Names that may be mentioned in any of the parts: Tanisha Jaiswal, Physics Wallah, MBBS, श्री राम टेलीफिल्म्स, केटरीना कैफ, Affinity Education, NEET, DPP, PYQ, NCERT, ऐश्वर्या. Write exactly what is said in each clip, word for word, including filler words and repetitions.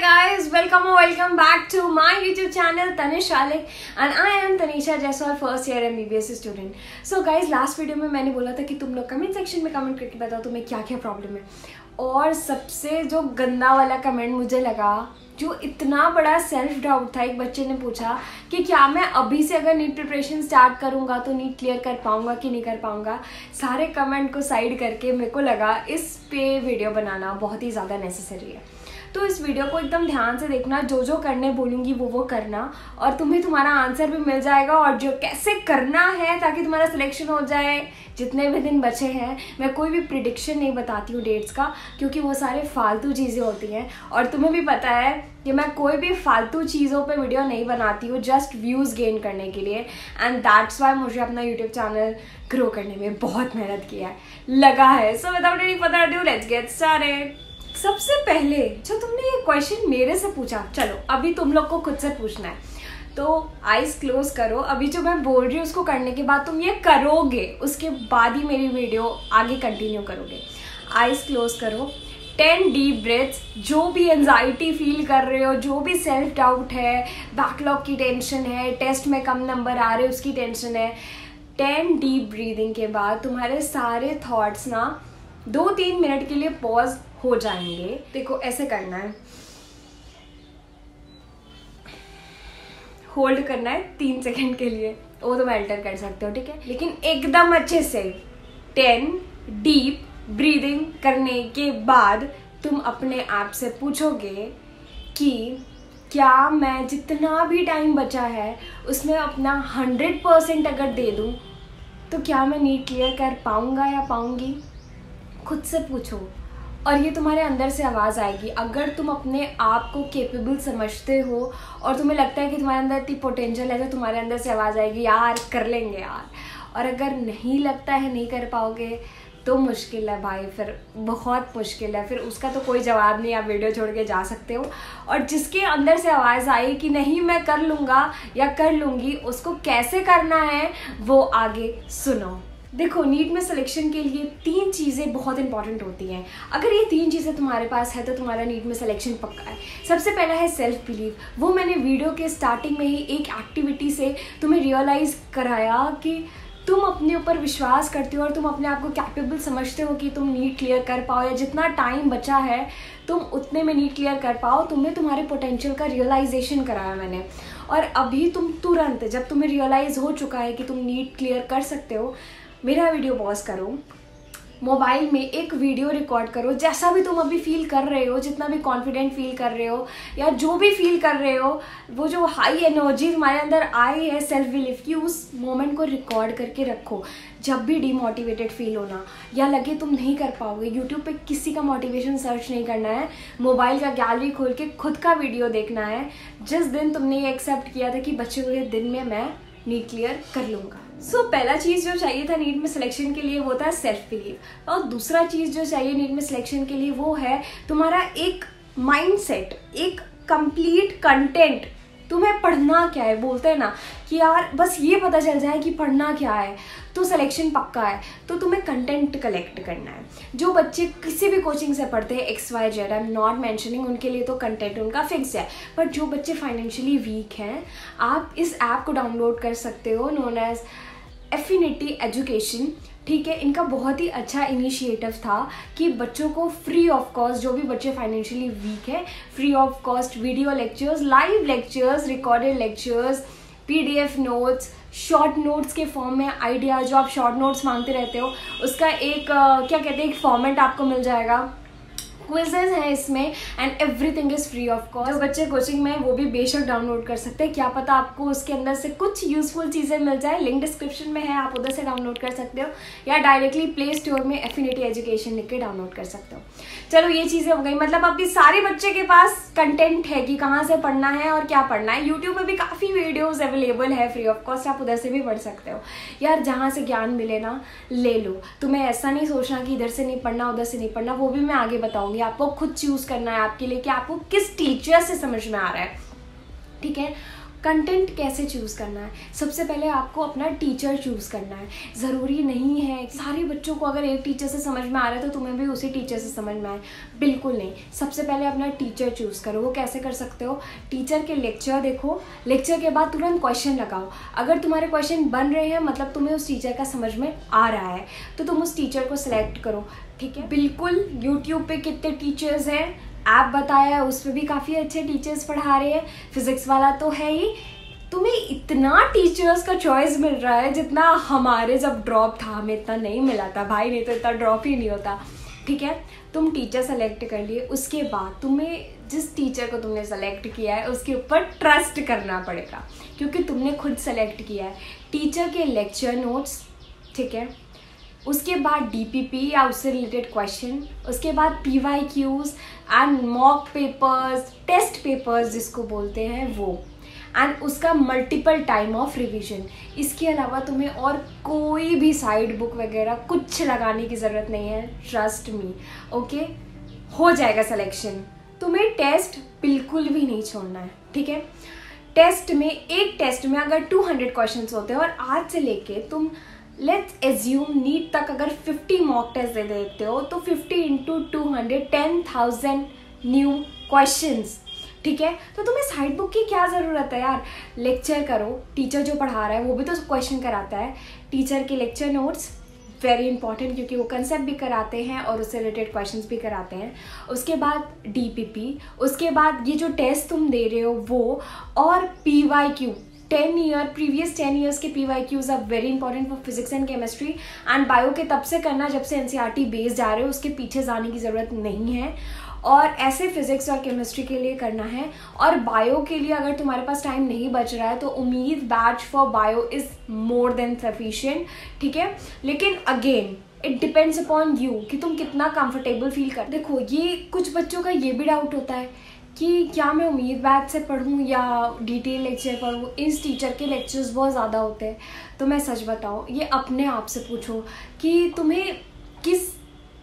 Hi guys, welcome or welcome back to my YouTube channel Tanisha and I am Tanisha Jaiswal, first year M B B S student. So guys, last video में मैंने बोला था कि तुम लोग comment section में comment करके बताओ तुम्हें क्या क्या प्रॉब्लम है, और सबसे जो गंदा वाला कमेंट मुझे लगा, जो इतना बड़ा सेल्फ डाउट था, एक बच्चे ने पूछा कि क्या मैं अभी से अगर नीट प्रिपरेशन स्टार्ट करूँगा तो नीट क्लियर कर पाऊँगा कि नहीं कर पाऊँगा। सारे कमेंट को साइड करके मेरे को लगा इस पे वीडियो बनाना बहुत ही ज़्यादा नेसेसरी है, तो इस वीडियो को एकदम ध्यान से देखना, जो जो करने बोलूँगी वो वो करना, और तुम्हें तुम्हारा आंसर भी मिल जाएगा और जो कैसे करना है ताकि तुम्हारा सिलेक्शन हो जाए। जितने भी दिन बचे हैं मैं कोई भी प्रिडिक्शन नहीं बताती हूँ डेट्स का, क्योंकि वो सारे फालतू चीज़ें होती हैं और तुम्हें भी पता है कि मैं कोई भी फालतू चीज़ों पे वीडियो नहीं बनाती हूँ जस्ट व्यूज़ गेन करने के लिए, एंड दैट्स वाई मुझे अपना यूट्यूब चैनल ग्रो करने में बहुत मेहनत किया है लगा है। So without any further ado let's get started. सबसे पहले जो तुमने ये क्वेश्चन मेरे से पूछा, चलो अभी तुम लोग को खुद से पूछना है, तो आईज क्लोज करो। अभी जो मैं बोल रही हूँ उसको करने के बाद तुम ये करोगे, उसके बाद ही मेरी वीडियो आगे कंटिन्यू करोगे। आईज क्लोज करो, टेन डीप ब्रेथ्स। जो भी एंजाइटी फील कर रहे हो, जो भी सेल्फ डाउट है, बैकलॉग की टेंशन है, टेस्ट में कम नंबर आ रहे हैं उसकी टेंशन है, टेन डीप ब्रीदिंग के बाद तुम्हारे सारे थॉट्स ना दो तीन मिनट के लिए पॉज हो जाएंगे। देखो ऐसे करना है, होल्ड करना है तीन सेकंड के लिए, वो तुम अल्टर कर सकते हो, ठीक है, लेकिन एकदम अच्छे से टेन डीप ब्रीदिंग करने के बाद तुम अपने आप से पूछोगे कि क्या मैं जितना भी टाइम बचा है उसमें अपना हंड्रेड परसेंट अगर दे दूँ तो क्या मैं नीट क्लियर कर पाऊँगा या पाऊँगी। खुद से पूछो और ये तुम्हारे अंदर से आवाज़ आएगी। अगर तुम अपने आप को कैपेबल समझते हो और तुम्हें लगता है कि तुम्हारे अंदर इतनी पोटेंशियल है, तो तुम्हारे अंदर से आवाज़ आएगी यार कर लेंगे यार। और अगर नहीं लगता है नहीं कर पाओगे तो मुश्किल है भाई, फिर बहुत मुश्किल है, फिर उसका तो कोई जवाब नहीं, आप वीडियो छोड़ के जा सकते हो। और जिसके अंदर से आवाज़ आई कि नहीं मैं कर लूँगा या कर लूँगी, उसको कैसे करना है वो आगे सुनो। देखो नीट में सिलेक्शन के लिए तीन चीज़ें बहुत इंपॉर्टेंट होती हैं, अगर ये तीन चीज़ें तुम्हारे पास है तो तुम्हारा नीट में सिलेक्शन पक्का है। सबसे पहला है सेल्फ बिलीव। वो मैंने वीडियो के स्टार्टिंग में ही एक एक्टिविटी से तुम्हें रियलाइज़ कराया कि तुम अपने ऊपर विश्वास करते हो और तुम अपने आप को कैपेबल समझते हो कि तुम नीट क्लियर कर पाओ, या जितना टाइम बचा है तुम उतने में नीट क्लियर कर पाओ। तुम्हें तुम्हारे पोटेंशियल का रियलाइजेशन कराया मैंने, और अभी तुम तुरंत जब तुम्हें रियलाइज़ हो चुका है कि तुम नीट क्लियर कर सकते हो, मेरा वीडियो पॉज करो, मोबाइल में एक वीडियो रिकॉर्ड करो, जैसा भी तुम अभी फील कर रहे हो, जितना भी कॉन्फिडेंट फील कर रहे हो या जो भी फील कर रहे हो, वो जो हाई एनर्जी तुम्हारे अंदर आई है सेल्फ बिलीफ की, उस मोमेंट को रिकॉर्ड करके रखो। जब भी डीमोटिवेटेड फील होना या लगे तुम नहीं कर पाओगे, यूट्यूब पे किसी का मोटिवेशन सर्च नहीं करना है, मोबाइल का गैलरी खोल के खुद का वीडियो देखना है। जिस दिन तुमने ये एक्सेप्ट किया था कि बचे हुए दिन में मैं नीट क्लियर कर लूँगा। सो so, पहला चीज़ जो चाहिए था नीट में सिलेक्शन के लिए वो था सेल्फ बिलीव, और दूसरा चीज़ जो चाहिए नीट में सिलेक्शन के लिए वो है तुम्हारा एक माइंडसेट, एक कंप्लीट कंटेंट। तुम्हें पढ़ना क्या है, बोलते हैं ना कि यार बस ये पता चल जाए कि पढ़ना क्या है तो सिलेक्शन पक्का है। तो तुम्हें कंटेंट कलेक्ट करना है। जो बच्चे किसी भी कोचिंग से पढ़ते हैं X Y Z, I am not mentioning, उनके लिए तो कंटेंट उनका फिक्स है, बट जो बच्चे फाइनेंशियली वीक हैं, आप इस ऐप को डाउनलोड कर सकते हो, नोन एज एफिनिटी एजुकेशन, ठीक है। इनका बहुत ही अच्छा इनिशिएटिव था कि बच्चों को फ्री ऑफ कॉस्ट, जो भी बच्चे फाइनेंशियली वीक है, free of cost video lectures, live lectures, recorded lectures, PDF notes, short notes के फॉर्म में आइडिया, जो आप शॉर्ट नोट्स मांगते रहते हो उसका एक क्या कहते हैं एक फॉर्मेट आपको मिल जाएगा, क्विजेज हैं इसमें, and everything is free of cost. जो बच्चे कोचिंग में वो भी बेशक डाउनलोड कर सकते हैं, क्या पता आपको उसके अंदर से कुछ यूजफुल चीज़ें मिल जाए। लिंक डिस्क्रिप्शन में है, आप उधर से डाउनलोड कर सकते हो, या डायरेक्टली प्ले स्टोर में एफिनिटी एजुकेशन लिख के डाउनलोड कर सकते हो। चलो ये चीज़ें हो गई, मतलब अभी सारे बच्चे के पास कंटेंट है कि कहाँ से पढ़ना है और क्या पढ़ना है। यूट्यूब में भी काफ़ी वीडियोज़ अवेलेबल है फ्री ऑफ कॉस्ट, आप उधर से भी पढ़ सकते हो। यार जहाँ से ज्ञान मिले ना ले लो, तुम्हें ऐसा नहीं सोचना कि इधर से नहीं पढ़ना उधर से नहीं पढ़ना, वो भी मैं आगे बताऊँगी। आपको खुद चूज करना है आपके लिए कि आपको किस टीचर से समझ में आ रहा है, ठीक है। कंटेंट कैसे चूज़ करना है। सबसे पहले आपको अपना टीचर चूज़ करना है। ज़रूरी नहीं है सारे बच्चों को अगर एक टीचर से समझ में आ रहा है तो तुम्हें भी उसी टीचर से समझ में आए, बिल्कुल नहीं। सबसे पहले अपना टीचर चूज़ करो। वो कैसे कर सकते हो, टीचर के लेक्चर देखो, लेक्चर के बाद तुरंत क्वेश्चन लगाओ। अगर तुम्हारे क्वेश्चन बन रहे हैं मतलब तुम्हें उस टीचर का समझ में आ रहा है तो तुम उस टीचर को सिलेक्ट करो, ठीक है। बिल्कुल यूट्यूब पे कितने टीचर्स हैं, ऐप बताया है उस पर भी काफ़ी अच्छे टीचर्स पढ़ा रहे हैं, फिजिक्स वाला तो है ही। तुम्हें इतना टीचर्स का चॉइस मिल रहा है जितना हमारे जब ड्रॉप था हमें इतना नहीं मिला था भाई, नहीं तो इतना ड्रॉप ही नहीं होता, ठीक है। तुम टीचर सेलेक्ट कर लिए, उसके बाद तुम्हें जिस टीचर को तुमने सेलेक्ट किया है उसके ऊपर ट्रस्ट करना पड़ेगा क्योंकि तुमने खुद सेलेक्ट किया है। टीचर के लेक्चर नोट्स, ठीक है, उसके बाद डी पी पी या उससे रिलेटेड क्वेश्चन, उसके बाद P Y Qs and mock papers, test papers जिसको बोलते हैं वो, एंड उसका मल्टीपल टाइम ऑफ रिवीजन। इसके अलावा तुम्हें और कोई भी साइड बुक वगैरह कुछ लगाने की ज़रूरत नहीं है, ट्रस्ट मी, ओके। हो जाएगा सिलेक्शन। तुम्हें टेस्ट बिल्कुल भी नहीं छोड़ना है, ठीक है। टेस्ट में, एक टेस्ट में अगर टू हंड्रेड क्वेश्चन होते हैं और आज से लेके तुम लेट्स एज्यूम नीट तक अगर फिफ्टी मॉक टेस्ट दे देते हो तो fifty into two hundred, ten thousand new questions, ठीक है। तो तुम्हें साइड बुक की क्या ज़रूरत है यार। लेक्चर करो, टीचर जो पढ़ा रहा है वो भी तो क्वेश्चन कराता है। टीचर के लेक्चर नोट्स वेरी इंपॉर्टेंट क्योंकि वो कंसेप्ट भी कराते हैं और उससे रिलेटेड क्वेश्चंस भी कराते हैं। उसके बाद डी पी पी, उसके बाद ये जो टेस्ट तुम दे रहे हो वो, और P Y Q ten year previous ten years के P Y Qs are very important for physics and chemistry and bio के तब से करना जब से N C E R T based आ रहे हो, उसके पीछे जाने की ज़रूरत नहीं है। और ऐसे फिजिक्स और केमिस्ट्री के लिए करना है। और बायो के लिए अगर तुम्हारे पास टाइम नहीं बच रहा है तो उम्मीद batch for bio is more than sufficient, ठीक है। लेकिन again it depends upon you कि तुम कितना कंफर्टेबल फील कर। देखो ये कुछ बच्चों का ये भी डाउट होता है कि क्या मैं उम्मीद बैच से पढ़ूं या डिटेल लेक्चर पढ़ूं, इस टीचर के लेक्चर्स बहुत ज़्यादा होते हैं। तो मैं सच बताऊं, ये अपने आप से पूछो कि तुम्हें किस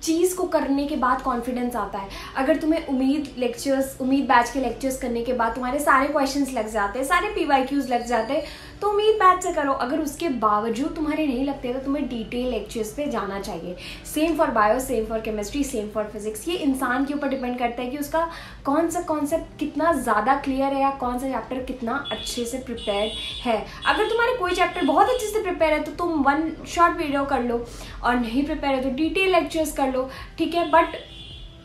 चीज़ को करने के बाद कॉन्फिडेंस आता है। अगर तुम्हें उम्मीद लेक्चर्स, उम्मीद बैच के लेक्चर्स करने के बाद तुम्हारे सारे क्वेश्चंस लग जाते हैं, सारे पी वाई क्यूज़ लग जाते हैं तो उम्मीद बैच से करो। अगर उसके बावजूद तुम्हारे नहीं लगते तो तुम्हें डिटेल लेक्चर्स पे जाना चाहिए। Same for bio, same for chemistry, same for physics. ये इंसान के ऊपर डिपेंड करता है कि उसका कौन सा कॉन्सेप्ट कितना ज़्यादा क्लियर है या कौन सा चैप्टर कितना अच्छे से प्रिपेयर है। अगर तुम्हारे कोई चैप्टर बहुत अच्छे से प्रिपेयर है तो तुम वन शॉर्ट वीडियो कर लो, और नहीं प्रिपेयर है तो डिटेल लेक्चर्स कर लो, ठीक है। बट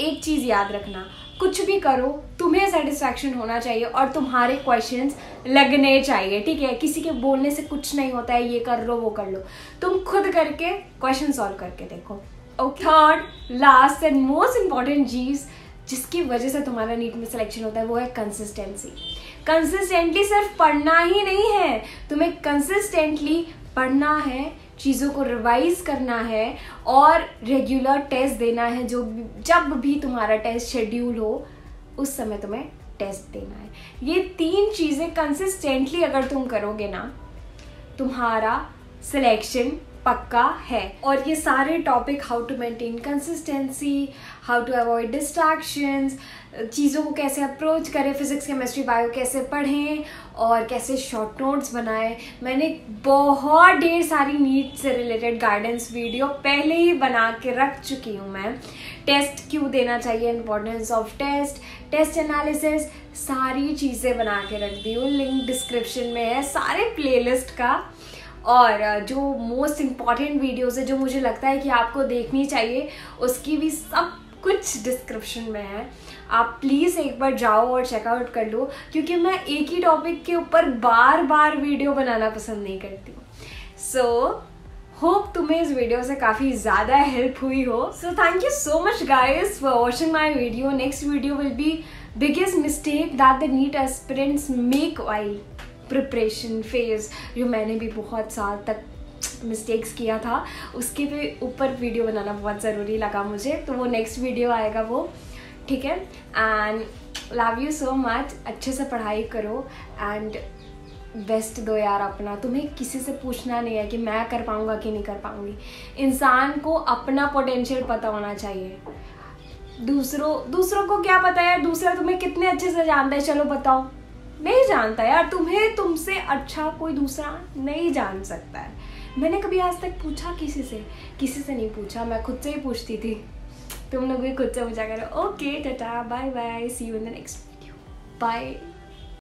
एक चीज़ याद रखना, कुछ भी करो तुम्हें सेटिस्फैक्शन होना चाहिए और तुम्हारे क्वेश्चंस लगने चाहिए, ठीक है। किसी के बोलने से कुछ नहीं होता है, ये कर लो वो कर लो, तुम खुद करके क्वेश्चन सॉल्व करके देखो। Okay, third last and most important चीज़ जिसकी वजह से तुम्हारा नीट में सिलेक्शन होता है वो है कंसिस्टेंसी। कंसिस्टेंटली सिर्फ पढ़ना ही नहीं है, तुम्हें कंसिस्टेंटली पढ़ना है, चीज़ों को रिवाइज़ करना है और रेगुलर टेस्ट देना है। जो जब भी तुम्हारा टेस्ट शेड्यूल हो उस समय तुम्हें टेस्ट देना है। ये तीन चीज़ें कंसिस्टेंटली अगर तुम करोगे ना, तुम्हारा सिलेक्शन पक्का है। और ये सारे topic, how to maintain consistency, how to avoid distractions, चीज़ों को कैसे अप्रोच करें, फिजिक्स केमिस्ट्री बायो कैसे पढ़ें और कैसे शॉर्ट नोट्स बनाएं, मैंने बहुत ढेर सारी नीट से रिलेटेड गाइडेंस वीडियो पहले ही बना के रख चुकी हूँ मैं। टेस्ट क्यों देना चाहिए, importance of test, test analysis, सारी चीज़ें बना के रख दी हूँ। लिंक डिस्क्रिप्शन में है सारे प्लेलिस्ट का। और जो मोस्ट इम्पॉर्टेंट वीडियोज़ है जो मुझे लगता है कि आपको देखनी चाहिए उसकी भी सब कुछ डिस्क्रिप्शन में है। आप प्लीज़ एक बार जाओ और चेकआउट कर लो क्योंकि मैं एक ही टॉपिक के ऊपर बार बार वीडियो बनाना पसंद नहीं करती हूँ। सो होप तुम्हें इस वीडियो से काफ़ी ज़्यादा हेल्प हुई हो। So thank you so much guys for watching my video. Next video will be biggest mistake that the NEET aspirants make while preparation phase, जो मैंने भी बहुत साल तक मिस्टेक्स किया था उसके पे ऊपर वीडियो बनाना बहुत ज़रूरी लगा मुझे, तो वो नेक्स्ट वीडियो आएगा वो, ठीक है। And love you so much, अच्छे से पढ़ाई करो एंड बेस्ट दो यार अपना। तुम्हें किसी से पूछना नहीं है कि मैं कर पाऊँगा कि नहीं कर पाऊँगी। इंसान को अपना पोटेंशियल पता होना चाहिए। दूसरों दूसरों को क्या पता है, दूसरा तुम्हें कितने अच्छे से जानता है, चलो बताओ नहीं जानता यार, तुम्हें तुमसे अच्छा कोई दूसरा नहीं जान सकता है। मैंने कभी आज तक पूछा किसी से किसी से नहीं पूछा, मैं खुद से ही पूछती थी। तुम लोग भी खुद से पूछा करो। Okay tata, bye bye, see you in the next video, bye.